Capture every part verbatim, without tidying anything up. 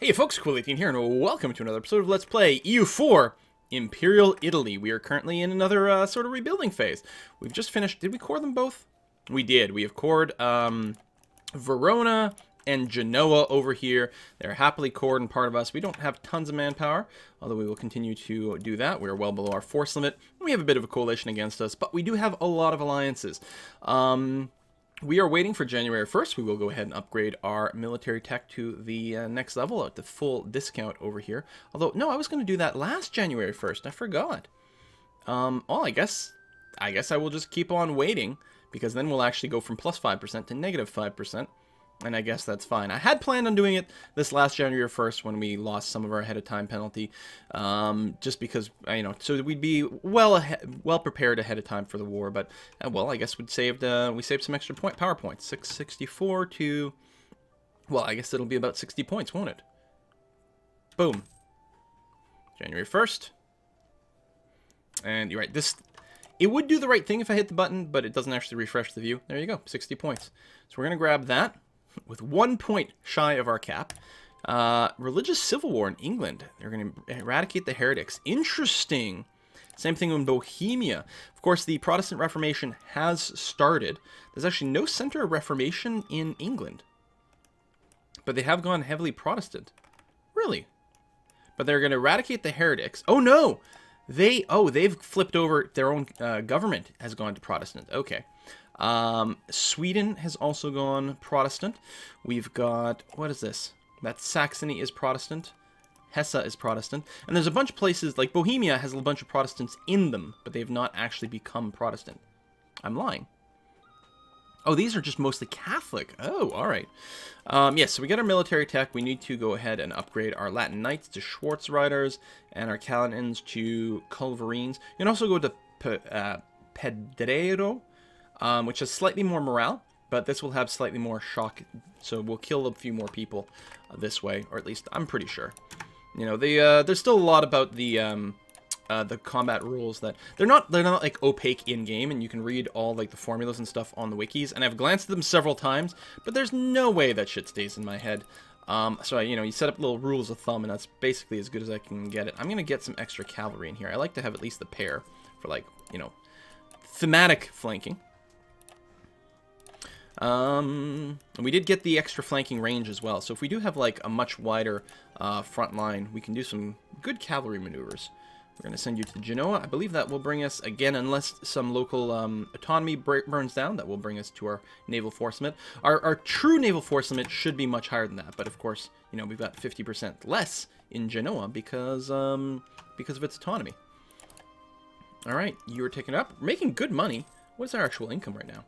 Hey folks, Quill eighteen here, and welcome to another episode of Let's Play E U four, Imperial Italy. We are currently in another uh, sort of rebuilding phase. We've just finished, did we core them both? We did. We have cored um, Verona and Genoa over here. They're happily cored and part of us. We don't have tons of manpower, although we will continue to do that. We're well below our force limit. We have a bit of a coalition against us, but we do have a lot of alliances. Um... We are waiting for January first. We will go ahead and upgrade our military tech to the uh, next level at the full discount over here. Although, no, I was going to do that last January first. I forgot. Um, well, I guess, I guess I will just keep on waiting, because then we'll actually go from plus five percent to negative five percent. And I guess that's fine. I had planned on doing it this last January first when we lost some of our ahead of time penalty, um, just because, you know, so we'd be well ahead, well prepared ahead of time for the war. But uh, well, I guess we'd saved uh, we saved some extra point power points, six sixty-four to, well, I guess it'll be about sixty points, won't it? Boom. January first, and you're right. This. It would do the right thing if I hit the button, but it doesn't actually refresh the view. There you go, sixty points. So we're gonna grab that. With one point shy of our cap. Uh, religious civil war in England. They're going to eradicate the heretics. Interesting. Same thing in Bohemia. Of course, the Protestant Reformation has started. There's actually no center of Reformation in England. But they have gone heavily Protestant. Really? But they're going to eradicate the heretics. Oh, no! They, oh, they've flipped over. Their own uh, government has gone to Protestant. Okay. Um, Sweden has also gone Protestant. We've got, what is this? That Saxony is Protestant. Hesse is Protestant. And there's a bunch of places, like Bohemia has a bunch of Protestants in them, but they have not actually become Protestant. I'm lying. Oh, these are just mostly Catholic. Oh, all right. Um, yes, yeah, so we got our military tech. We need to go ahead and upgrade our Latin Knights to Schwarzriders and our Calonins to Culverines. You can also go to P uh, Pedrero. Um, which has slightly more morale, but this will have slightly more shock, so we'll kill a few more people uh, this way, or at least I'm pretty sure. You know, they, uh, there's still a lot about the um, uh, the combat rules that they're not they're not like opaque in game, and you can read all like the formulas and stuff on the wikis, and I've glanced at them several times, but there's no way that shit stays in my head. Um, so I, you know, you set up little rules of thumb, and that's basically as good as I can get it. I'm gonna get some extra cavalry in here. I like to have at least the pair for, like, you know, thematic flanking. Um, and we did get the extra flanking range as well, so if we do have, like, a much wider uh, front line, we can do some good cavalry maneuvers. We're going to send you to Genoa. I believe that will bring us, again, unless some local um, autonomy burns down, that will bring us to our naval force limit. Our, our true naval force limit should be much higher than that, but of course, you know, we've got fifty percent less in Genoa because, um, because of its autonomy. Alright, you were taken up. We're making good money. What is our actual income right now?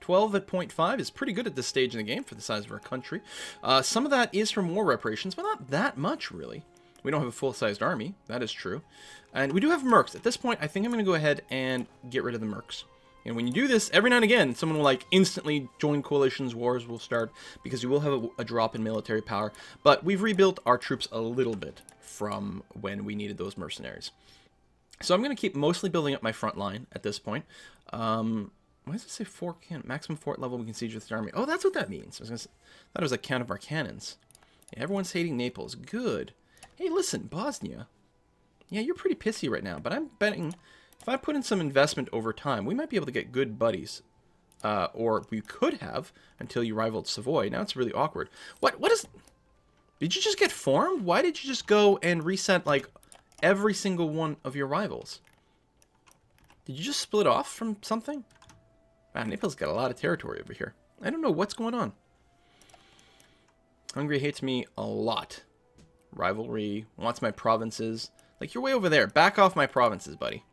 twelve at point five is pretty good at this stage in the game for the size of our country. Uh, some of that is from war reparations, but not that much, really. We don't have a full-sized army. That is true. And we do have mercs. At this point, I think I'm going to go ahead and get rid of the mercs. And when you do this, every now and again, someone will, like, instantly join coalitions, wars will start, because you will have a, a drop in military power. But we've rebuilt our troops a little bit from when we needed those mercenaries. So I'm going to keep mostly building up my front line at this point. Um... Why does it say four cannon? Maximum fort level we can siege with the army. Oh, that's what that means. I was gonna say, that was a count of our cannons. Yeah, everyone's hating Naples. Good. Hey, listen, Bosnia. Yeah, you're pretty pissy right now, but I'm betting if I put in some investment over time, we might be able to get good buddies. Uh, or we could have until you rivaled Savoy. Now it's really awkward. What? What is... Did you just get formed? Why did you just go and reset, like, every single one of your rivals? Did you just split off from something? Wow, Naples got a lot of territory over here. I don't know what's going on. Hungary hates me a lot. Rivalry, wants my provinces. Like, you're way over there. Back off my provinces, buddy.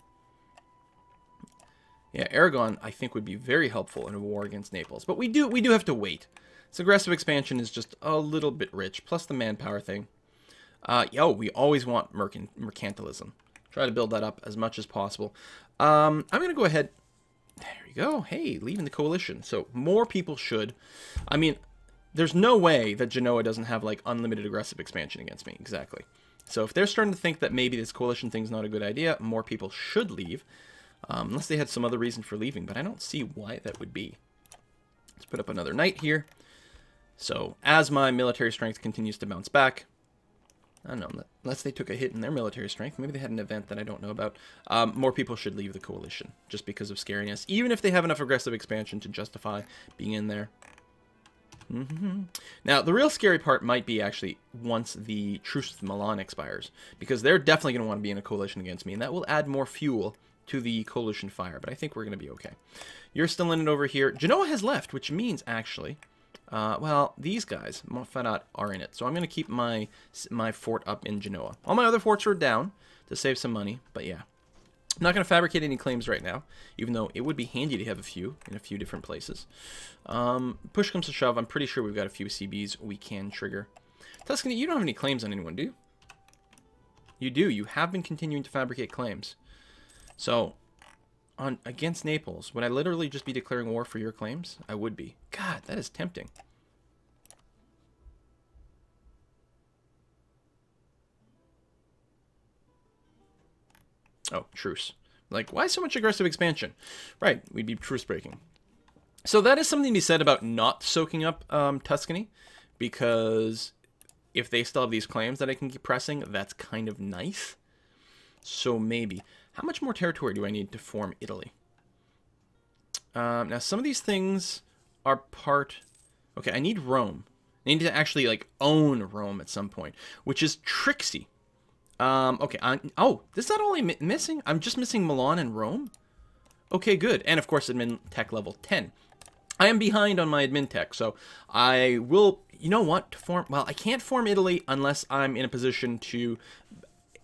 Yeah, Aragon, I think, would be very helpful in a war against Naples. But we do we do have to wait. This aggressive expansion is just a little bit rich, plus the manpower thing. Uh, yo, we always want mercant mercantilism. Try to build that up as much as possible. Um, I'm going to go ahead... There you go. Hey, leaving the coalition. So more people should. I mean, there's no way that Genoa doesn't have, like, unlimited aggressive expansion against me. Exactly. So if they're starting to think that maybe this coalition thing's not a good idea, more people should leave. Um, unless they had some other reason for leaving, but I don't see why that would be. Let's put up another knight here. So as my military strength continues to bounce back, I don't know, unless they took a hit in their military strength. Maybe they had an event that I don't know about. Um, more people should leave the coalition just because of scariness, even if they have enough aggressive expansion to justify being in there. Mm-hmm. Now, the real scary part might be actually once the truce with Milan expires, because they're definitely going to want to be in a coalition against me, and that will add more fuel to the coalition fire, but I think we're going to be okay. You're still in it over here. Genoa has left, which means, actually... Uh, well, these guys, Montferrat, are in it. So I'm going to keep my my fort up in Genoa. All my other forts are down to save some money, but yeah. I'm not going to fabricate any claims right now, even though it would be handy to have a few in a few different places. Um, push comes to shove, I'm pretty sure we've got a few C Bs we can trigger. Tuscany, you don't have any claims on anyone, do you? You do. You have been continuing to fabricate claims. So... On, against Naples, would I literally just be declaring war for your claims? I would be. God, that is tempting. Oh, truce. Like, why so much aggressive expansion? Right, we'd be truce breaking. So that is something to be said about not soaking up um, Tuscany, because if they still have these claims that I can keep pressing, that's kind of nice. So maybe... How much more territory do I need to form Italy? Um, now, some of these things are part... Okay, I need Rome. I need to actually, like, own Rome at some point, which is tricksy. Um, okay, I, oh, this is not only mi missing. I'm just missing Milan and Rome? Okay, good. And, of course, admin tech level ten. I am behind on my admin tech, so I will... You know what? To form... Well, I can't form Italy unless I'm in a position to...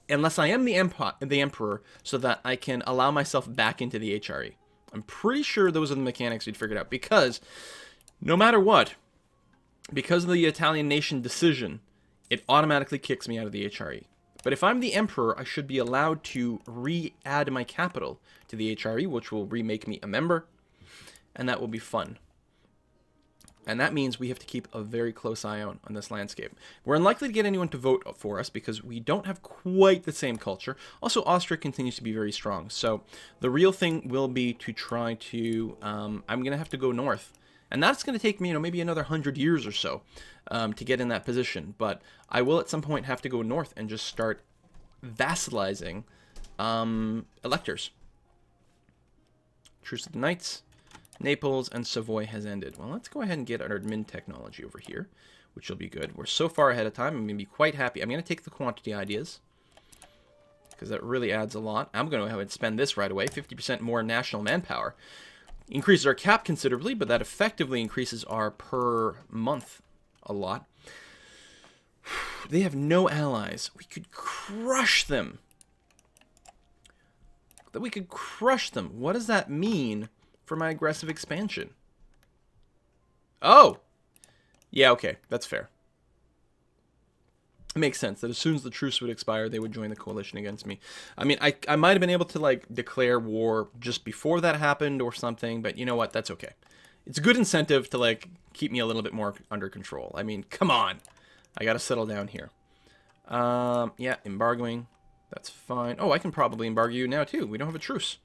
Unless I am the, empo the emperor, so that I can allow myself back into the H R E. I'm pretty sure those are the mechanics we'd figured out, because no matter what, because of the Italian nation decision, it automatically kicks me out of the H R E. But if I'm the emperor, I should be allowed to re-add my capital to the H R E, which will remake me a member, and that will be fun. And that means we have to keep a very close eye on, on this landscape. We're unlikely to get anyone to vote for us because we don't have quite the same culture. Also, Austria continues to be very strong. So the real thing will be to try to... Um, I'm going to have to go north. And that's going to take me, you know, maybe another hundred years or so um, to get in that position. But I will at some point have to go north and just start vassalizing um, electors. Truce of the Knights. Naples and Savoy has ended. Well, let's go ahead and get our admin technology over here, which will be good. We're so far ahead of time. I'm going to be quite happy. I'm going to take the quantity ideas because that really adds a lot. I'm going to go ahead and spend this right away. fifty percent more national manpower. Increases our cap considerably, but that effectively increases our per month a lot. They have no allies. We could crush them. That we could crush them. What does that mean? For my aggressive expansion. Oh! Yeah, okay. That's fair. It makes sense that as soon as the truce would expire, they would join the coalition against me. I mean, I, I might have been able to, like, declare war just before that happened or something, but you know what? That's okay. It's a good incentive to, like, keep me a little bit more under control. I mean, come on! I gotta settle down here. Um, yeah, embargoing. That's fine. Oh, I can probably embargo you now, too. We don't have a truce.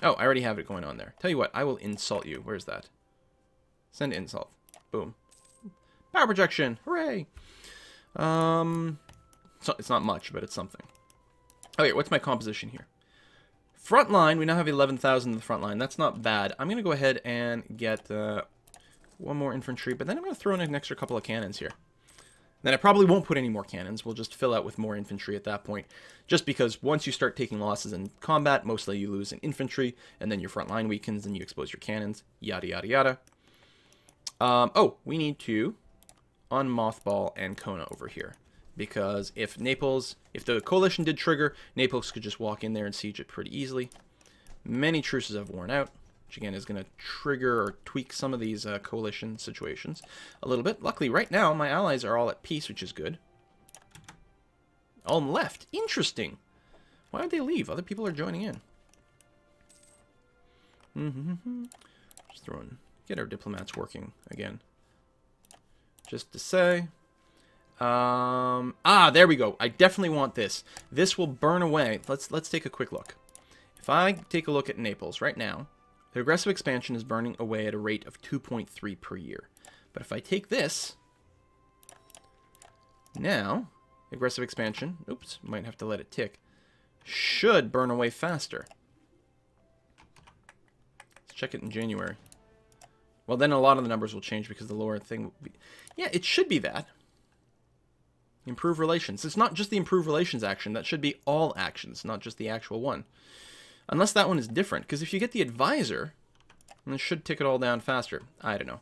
Oh, I already have it going on there. Tell you what, I will insult you. Where's that? Send insult. Boom. Power projection. Hooray! Um, so it's not much, but it's something. Okay, what's my composition here? Frontline. We now have eleven thousand in the frontline. That's not bad. I'm going to go ahead and get uh, one more infantry, but then I'm going to throw in an extra couple of cannons here. Then I probably won't put any more cannons. We'll just fill out with more infantry at that point. Just because once you start taking losses in combat, mostly you lose in infantry, and then your front line weakens, and you expose your cannons. Yada, yada, yada. Um, oh, we need to unmothball Ancona over here. Because if Naples, if the coalition did trigger, Naples could just walk in there and siege it pretty easily. Many truces have worn out, which again is going to trigger or tweak some of these uh, coalition situations a little bit. Luckily, right now, my allies are all at peace, which is good. All left. Interesting. Why would they leave? Other people are joining in. Mm-hmm. Just throwing... Get our diplomats working again. Just to say... Um, ah, there we go. I definitely want this. This will burn away. Let's, let's take a quick look. If I take a look at Naples right now... The aggressive expansion is burning away at a rate of two point three per year. But if I take this, now Aggressive expansion. Oops, might have to let it tick. Should burn away faster. Let's check it in January. Well, then a lot of the numbers will change because the lower thing will be... Yeah, it should be that. Improve relations. It's not just the improve relations action. That should be all actions, not just the actual one. Unless that one is different. Because if you get the advisor, then it should tick it all down faster. I don't know.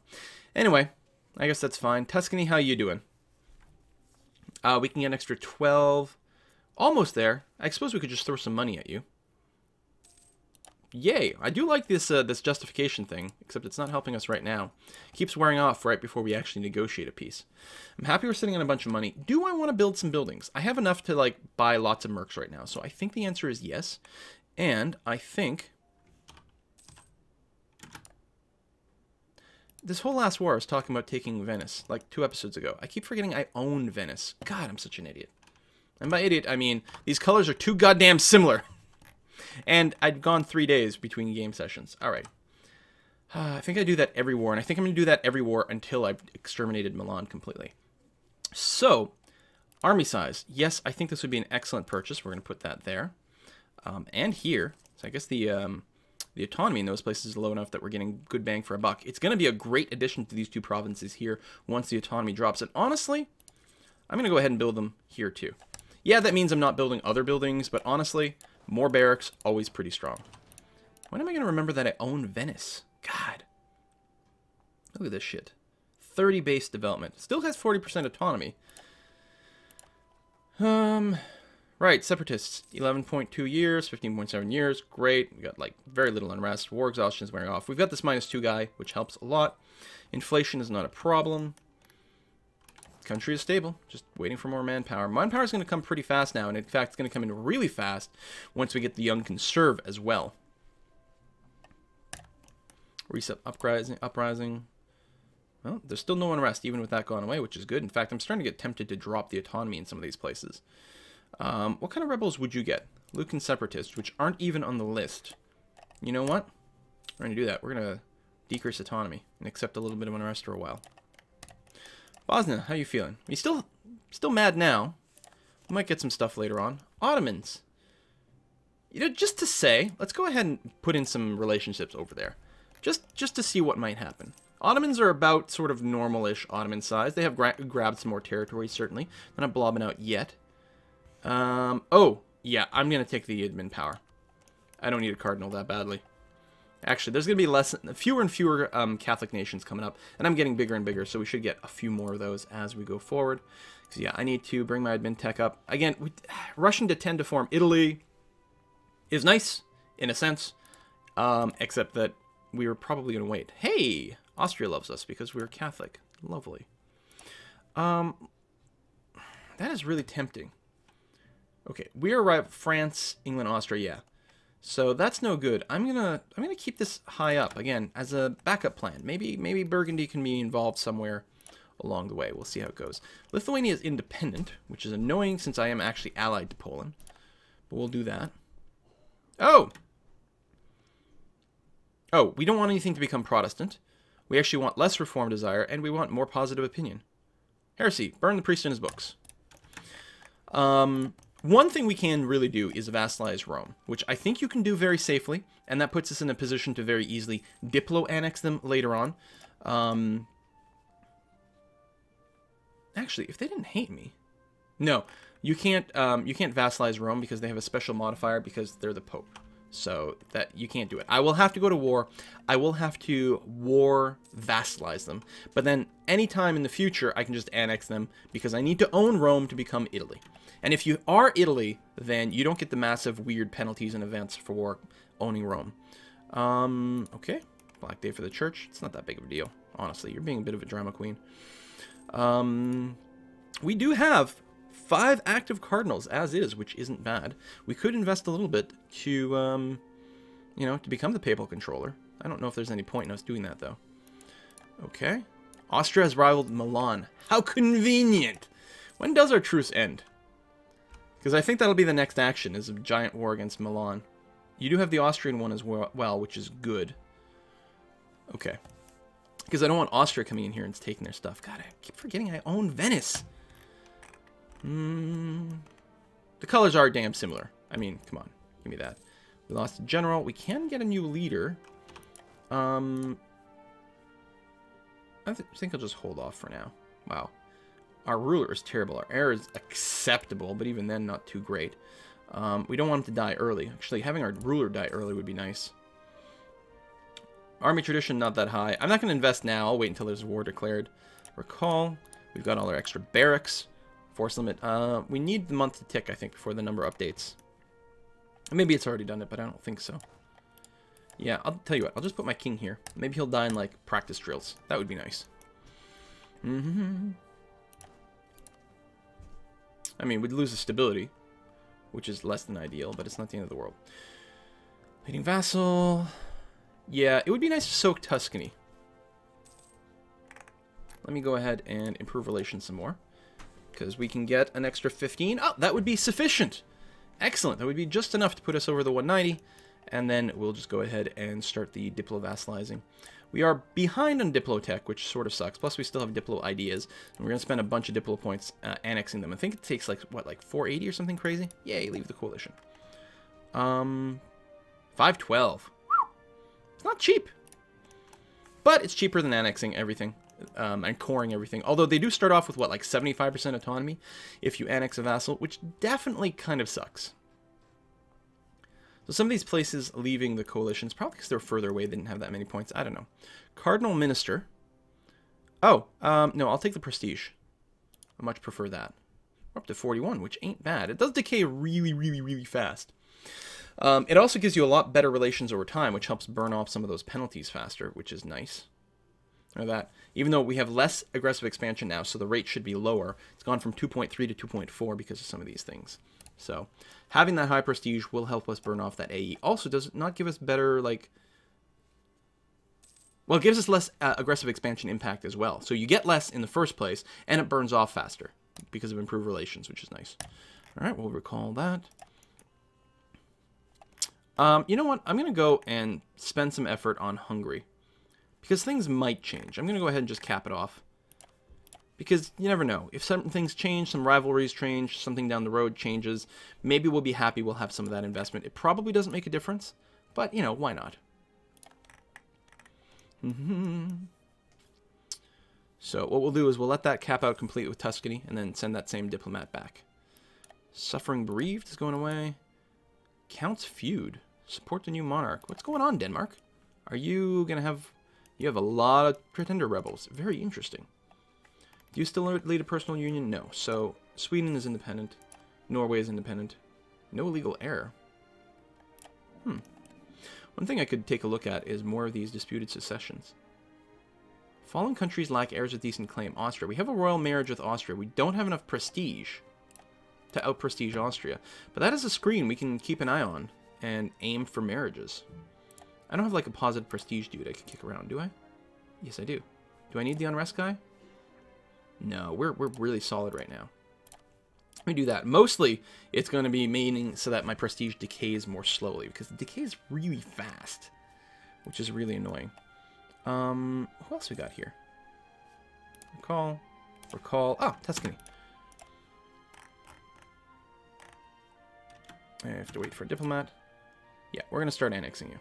Anyway, I guess that's fine. Tuscany, how you doing? Uh, we can get an extra twelve. Almost there. I suppose we could just throw some money at you. Yay! I do like this uh, this justification thing, except it's not helping us right now. It keeps wearing off right before we actually negotiate a piece. I'm happy we're sitting on a bunch of money. Do I want to build some buildings? I have enough to like buy lots of mercs right now, so I think the answer is yes. And I think this whole last war I was talking about taking Venice like two episodes ago. I keep forgetting I own Venice. God, I'm such an idiot. And by idiot, I mean these colors are too goddamn similar. And I'd gone three days between game sessions. All right. Uh, I think I do that every war, and I think I'm going to do that every war until I've exterminated Milan completely. So, army size. Yes, I think this would be an excellent purchase. We're going to put that there. Um, and here. So I guess the um, the autonomy in those places is low enough that we're getting good bang for a buck. It's going to be a great addition to these two provinces here once the autonomy drops. And honestly, I'm going to go ahead and build them here too. Yeah, that means I'm not building other buildings, but honestly... more barracks, always pretty strong. When am I going to remember that I own Venice? God. Look at this shit. thirty base development. Still has forty percent autonomy. Um, right, separatists. eleven point two years, fifteen point seven years. Great. We got, like, very little unrest. War exhaustion is wearing off. We've got this minus two guy, which helps a lot. Inflation is not a problem. Country is stable, just waiting for more manpower. Manpower is going to come pretty fast now, and in fact, it's going to come in really fast once we get the Young Conserve as well. Reset uprising, uprising. Well, there's still no unrest, even with that gone away, which is good. In fact, I'm starting to get tempted to drop the autonomy in some of these places. Um, what kind of rebels would you get? Lucan Separatists, which aren't even on the list. You know what? We're going to do that. We're going to decrease autonomy and accept a little bit of unrest for a while. Bosnia, how you feeling? You still, still mad now. We might get some stuff later on. Ottomans. You know, just to say, let's go ahead and put in some relationships over there. Just, just to see what might happen. Ottomans are about sort of normal-ish Ottoman size. They have gra grabbed some more territory, certainly. They're not blobbing out yet. Um, oh, yeah, I'm going to take the admin power. I don't need a cardinal that badly. Actually, there's going to be less, fewer and fewer um, Catholic nations coming up, and I'm getting bigger and bigger, so we should get a few more of those as we go forward. So yeah, I need to bring my admin tech up. Again, we, Russian detend to form Italy is nice, in a sense, um, except that we were probably going to wait. Hey, Austria loves us because we were Catholic. Lovely. Um, that is really tempting. Okay, we are right, France, England, Austria, yeah. So that's no good. I'm gonna I'm gonna keep this high up again as a backup plan. Maybe maybe Burgundy can be involved somewhere along the way. We'll see how it goes. Lithuania is independent, which is annoying since I am actually allied to Poland. But we'll do that. Oh. Oh, we don't want anything to become Protestant. We actually want less reform desire, and we want more positive opinion. Heresy, burn the priest in his books. Um One thing we can really do is vassalize Rome, which I think you can do very safely, and that puts us in a position to very easily diplo-annex them later on. Um, actually, if they didn't hate me... No, you can't, um, you can't vassalize Rome because they have a special modifier because they're the Pope. So that you can't do it. I will have to go to war. I will have to war vassalize them. But then anytime in the future, I can just annex them because I need to own Rome to become Italy. And if you are Italy, then you don't get the massive weird penalties and events for owning Rome. Um, okay. Black Day for the Church. It's not that big of a deal. Honestly, you're being a bit of a drama queen. Um, we do have... five active cardinals, as is, which isn't bad. We could invest a little bit to, um, you know, to become the papal controller. I don't know if there's any point in us doing that, though. Okay. Austria has rivaled Milan. How convenient! When does our truce end? Because I think that'll be the next action, is a giant war against Milan. You do have the Austrian one as well, which is good. Okay. Because I don't want Austria coming in here and taking their stuff. God, I keep forgetting I own Venice. Hmm. The colors are damn similar. I mean, come on, give me that. We lost a general. We can get a new leader. Um, I th think I'll just hold off for now. Wow. Our ruler is terrible. Our heir is acceptable, but even then, not too great. Um, we don't want him to die early. Actually, having our ruler die early would be nice. Army tradition, not that high. I'm not going to invest now. I'll wait until there's war declared. Recall. We've got all our extra barracks. Force limit. Uh, we need the month to tick, I think, before the number updates. Maybe it's already done it, but I don't think so. Yeah, I'll tell you what. I'll just put my king here. Maybe he'll die in, like, practice drills. That would be nice. Mm-hmm. I mean, we'd lose the stability, which is less than ideal, but it's not the end of the world. Leading vassal. Yeah, it would be nice to soak Tuscany. Let me go ahead and improve relations some more, because we can get an extra fifteen. Oh, that would be sufficient. Excellent. That would be just enough to put us over the one ninety, and then we'll just go ahead and start the Diplo vassalizing. We are behind on Diplo tech, which sort of sucks. Plus, we still have Diplo ideas, and we're going to spend a bunch of Diplo points uh, annexing them. I think it takes, like, what, like four eighty or something crazy? Yay, leave the coalition. Um, five twelve. It's not cheap, but it's cheaper than annexing everything um, and coring everything. Although they do start off with, what, like seventy-five percent autonomy if you annex a vassal, which definitely kind of sucks. So some of these places leaving the coalitions, probably because they're further away, they didn't have that many points. I don't know. Cardinal Minister. Oh, um, no, I'll take the Prestige. I much prefer that. We're up to forty-one, which ain't bad. It does decay really, really, really fast. Um, it also gives you a lot better relations over time, which helps burn off some of those penalties faster, which is nice. Or that. Even though we have less aggressive expansion now, so the rate should be lower. It's gone from two point three to two point four because of some of these things. So, having that high prestige will help us burn off that A E. Also, does not give us better, like... Well, it gives us less uh, aggressive expansion impact as well. So you get less in the first place, and it burns off faster because of improved relations, which is nice. All right, we'll recall that. Um, you know what? I'm going to go and spend some effort on Hungary because things might change. I'm going to go ahead and just cap it off. Because you never know. If certain things change, some rivalries change, something down the road changes, maybe we'll be happy we'll have some of that investment. It probably doesn't make a difference, but, you know, why not? Mm-hmm. So what we'll do is we'll let that cap out complete with Tuscany and then send that same diplomat back. Suffering bereaved is going away. Counts feud. Support the new monarch. What's going on, Denmark? Are you going to have... You have a lot of pretender rebels. Very interesting. Do you still lead a personal union? No. So, Sweden is independent. Norway is independent. No illegal heir. Hmm. One thing I could take a look at is more of these disputed successions. Fallen countries lack heirs with decent claim. Austria. We have a royal marriage with Austria. We don't have enough prestige to out-prestige Austria. But that is a screen we can keep an eye on and aim for marriages. I don't have, like, a positive prestige dude I could kick around, do I? Yes, I do. Do I need the unrest guy? No, we're, we're really solid right now. Let me do that. Mostly, it's going to be meaning so that my prestige decays more slowly, because it decays really fast, which is really annoying. Um, who else we got here? Recall. Recall. Oh, Tuscany. I have to wait for a diplomat. Yeah, we're going to start annexing you,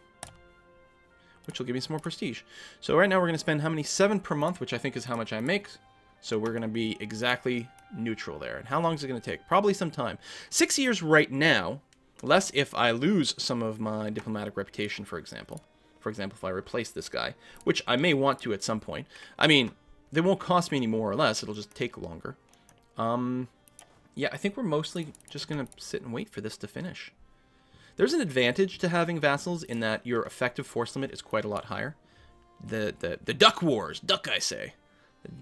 which will give me some more prestige. So right now we're going to spend how many? Seven per month, which I think is how much I make. So we're going to be exactly neutral there. And how long is it going to take? Probably some time. Six years right now, less if I lose some of my diplomatic reputation, for example. For example, if I replace this guy, which I may want to at some point. I mean, they won't cost me any more or less. It'll just take longer. Um, yeah, I think we're mostly just going to sit and wait for this to finish. There's an advantage to having vassals in that your effective force limit is quite a lot higher. The, the, the duck wars. Duck, I say.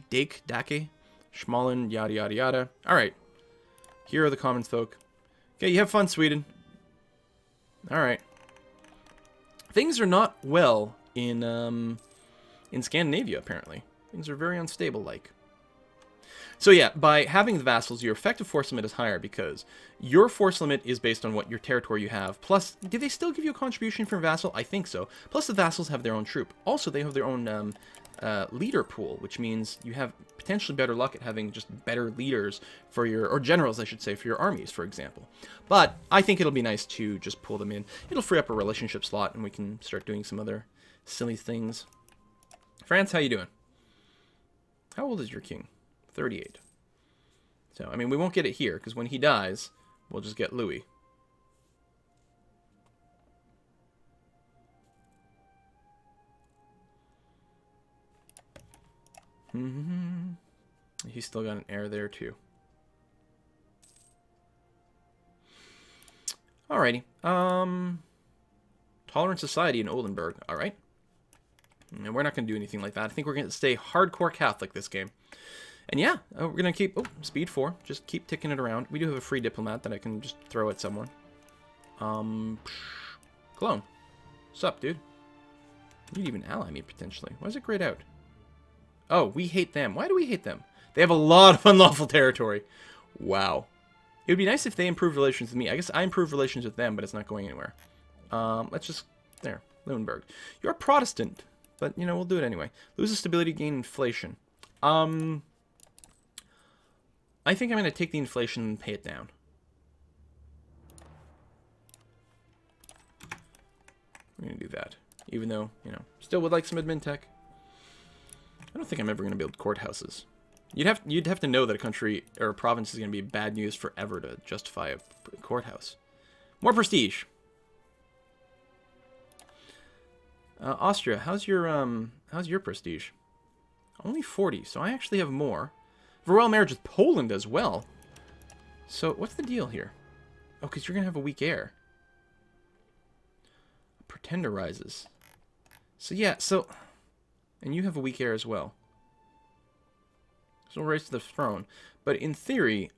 Dake, Dake, Schmalen, yada, yada, yada. All right. Here are the common folk. Okay, you have fun, Sweden. All right. Things are not well in, um, in Scandinavia, apparently. Things are very unstable-like. So yeah, by having the vassals, your effective force limit is higher because your force limit is based on what your territory you have. Plus, do they still give you a contribution from vassal? I think so. Plus, the vassals have their own troop. Also, they have their own um, uh, leader pool, which means you have potentially better luck at having just better leaders for your, or generals, I should say, for your armies, for example. But I think it'll be nice to just pull them in. It'll free up a relationship slot, and we can start doing some other silly things. France, how you doing? How old is your king? thirty-eight. So, I mean, we won't get it here, because when he dies, we'll just get Louis. Mm-hmm. He's still got an heir there, too. Alrighty. Um, Tolerant Society in Oldenburg. Alright. And we're not going to do anything like that. I think we're going to stay hardcore Catholic this game. And yeah, we're going to keep... Oh, speed four. Just keep ticking it around. We do have a free diplomat that I can just throw at someone. Um, psh, Clone. What's up, dude? You'd even ally me, potentially. Why is it grayed out? Oh, we hate them. Why do we hate them? They have a lot of unlawful territory. Wow. It would be nice if they improved relations with me. I guess I improved relations with them, but it's not going anywhere. Um, let's just... There. Leuenberg. You're a Protestant. But, you know, we'll do it anyway. Loses stability, gain inflation. Um, I think I'm going to take the inflation and pay it down. I'm going to do that. Even though, you know, still would like some admin tech. I don't think I'm ever going to build courthouses. You'd have, you'd have to know that a country or a province is going to be bad news forever to justify a courthouse. More prestige. Uh, Austria, how's your um, how's your prestige? Only forty, so I actually have more. I have a royal marriage with Poland as well. So what's the deal here? Oh, because you're gonna have a weak heir. Pretender rises. So yeah, so, and you have a weak heir as well. So we'll race to the throne. But in theory,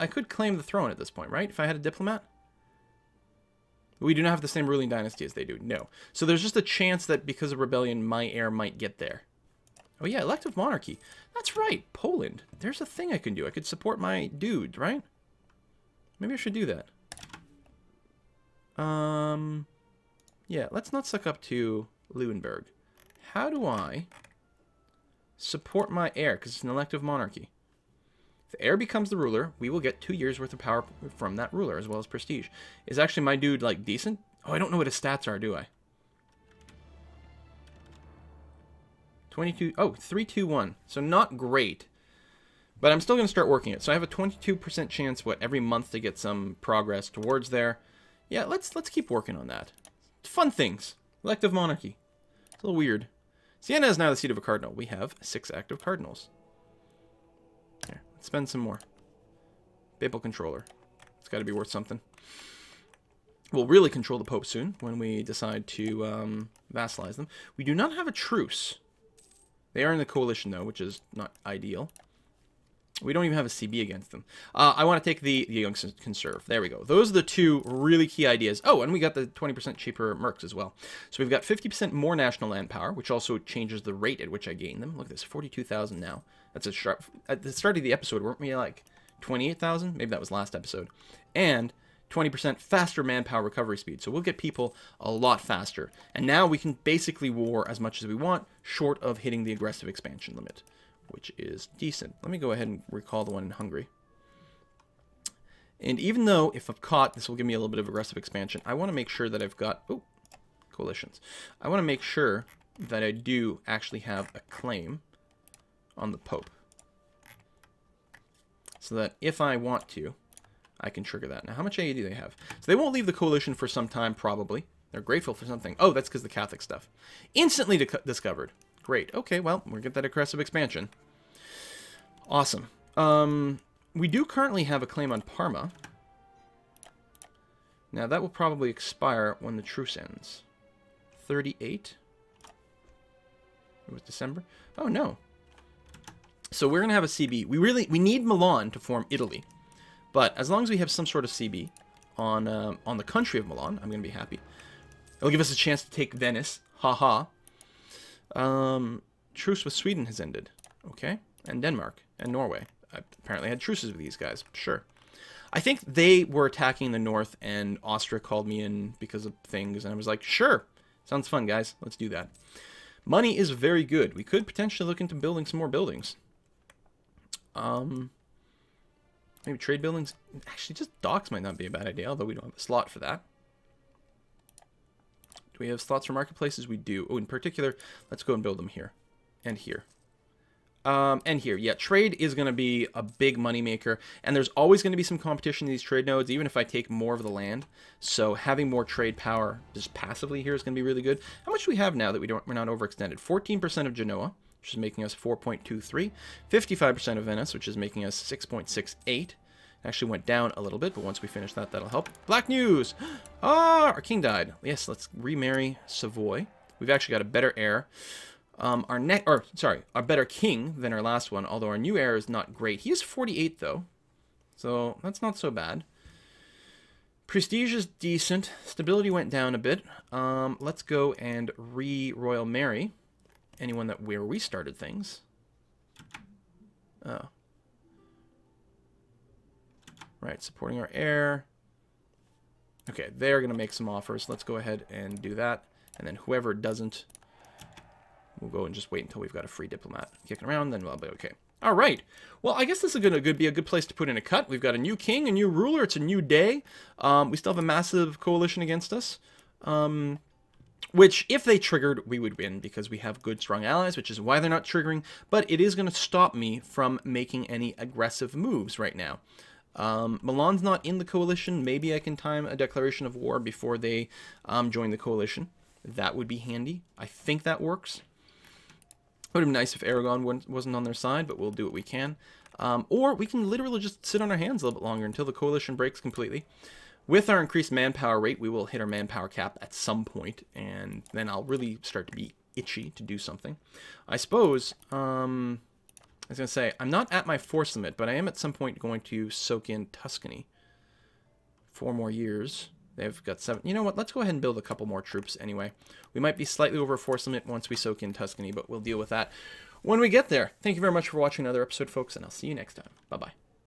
I could claim the throne at this point, right? If I had a diplomat. We do not have the same ruling dynasty as they do, no. So there's just a chance that because of rebellion, my heir might get there. Oh yeah, elective monarchy. That's right, Poland. There's a thing I can do. I could support my dude, right? Maybe I should do that. Um, yeah, let's not suck up to Leuenberg. How do I support my heir? Because it's an elective monarchy. If the heir becomes the ruler, we will get two years worth of power from that ruler, as well as prestige. Is actually my dude, like, decent? Oh, I don't know what his stats are, do I? twenty-two... Oh, three two one. So not great. But I'm still going to start working it. So I have a twenty-two percent chance, what, every month to get some progress towards there. Yeah, let's let's keep working on that. Fun things. Elective monarchy. It's a little weird. Siena is now the seat of a cardinal. We have six active cardinals. Spend some more. Papal controller. It's got to be worth something. We'll really control the Pope soon when we decide to um, vassalize them. We do not have a truce. They are in the coalition, though, which is not ideal. We don't even have a C B against them. Uh, I want to take the, the young conserve. There we go. Those are the two really key ideas. Oh, and we got the twenty percent cheaper mercs as well. So we've got fifty percent more national land power, which also changes the rate at which I gain them. Look at this, forty-two thousand now. That's a sharp... At the start of the episode, weren't we like twenty-eight thousand? Maybe that was last episode. And twenty percent faster manpower recovery speed. So we'll get people a lot faster. And now we can basically war as much as we want, short of hitting the aggressive expansion limit, which is decent. Let me go ahead and recall the one in Hungary. And even though, if I've caught, this will give me a little bit of aggressive expansion, I want to make sure that I've got... Oh, coalitions. I want to make sure that I do actually have a claim on the Pope. So that if I want to, I can trigger that. Now, how much A A do they have? So they won't leave the coalition for some time, probably. They're grateful for something. Oh, that's because the Catholic stuff. Instantly discovered. Great. Okay, well, we'll get that aggressive expansion. Awesome. Um, we do currently have a claim on Parma. Now, that will probably expire when the truce ends. thirty-eight? It was December? Oh, no. So we're going to have a C B. We really we need Milan to form Italy. But as long as we have some sort of C B on, um, on the country of Milan, I'm going to be happy. It'll give us a chance to take Venice. Ha-ha. Um, truce with Sweden has ended. Okay. And Denmark and Norway. I apparently had truces with these guys. Sure. I think they were attacking the north and Austria called me in because of things. And I was like, sure. Sounds fun, guys. Let's do that. Money is very good. We could potentially look into building some more buildings. Um, maybe trade buildings. Actually, just docks might not be a bad idea, although we don't have a slot for that. Do we have slots for marketplaces? We do. Oh, in particular, let's go and build them here and here. Um, and here, yeah, trade is going to be a big money maker, and there's always going to be some competition in these trade nodes, even if I take more of the land. So having more trade power just passively here is going to be really good. How much do we have now that we don't, we're not overextended? fourteen percent of Genoa, which is making us four point two three. fifty-five percent of Venice, which is making us six point six eight. Actually went down a little bit, but once we finish that, that'll help. Black news! Ah, our king died. Yes, let's remarry Savoy. We've actually got a better heir. Um, our next, or sorry, a better king than our last one, although our new heir is not great. He is forty-eight, though, so that's not so bad. Prestige is decent. Stability went down a bit. Um, let's go and re-Royal Mary anyone that where we started things. Oh. Right, supporting our heir. Okay, they're going to make some offers. Let's go ahead and do that, and then whoever doesn't, we'll go and just wait until we've got a free diplomat kicking around, then we'll be okay. All right. Well, I guess this is going to be a good place to put in a cut. We've got a new king, a new ruler. It's a new day. Um, we still have a massive coalition against us, um, which, if they triggered, we would win because we have good, strong allies, which is why they're not triggering. But it is going to stop me from making any aggressive moves right now. Um, Milan's not in the coalition. Maybe I can time a declaration of war before they um, join the coalition. That would be handy. I think that works. It would have been nice if Aragon wasn't on their side, but we'll do what we can. Um, or we can literally just sit on our hands a little bit longer until the coalition breaks completely. With our increased manpower rate, we will hit our manpower cap at some point, and then I'll really start to be itchy to do something. I suppose, um, I was going to say, I'm not at my force limit, but I am at some point going to soak in Tuscany. Four more years. They've got seven. You know what? Let's go ahead and build a couple more troops anyway. We might be slightly over a force limit once we soak in Tuscany, but we'll deal with that when we get there. Thank you very much for watching another episode, folks, and I'll see you next time. Bye-bye.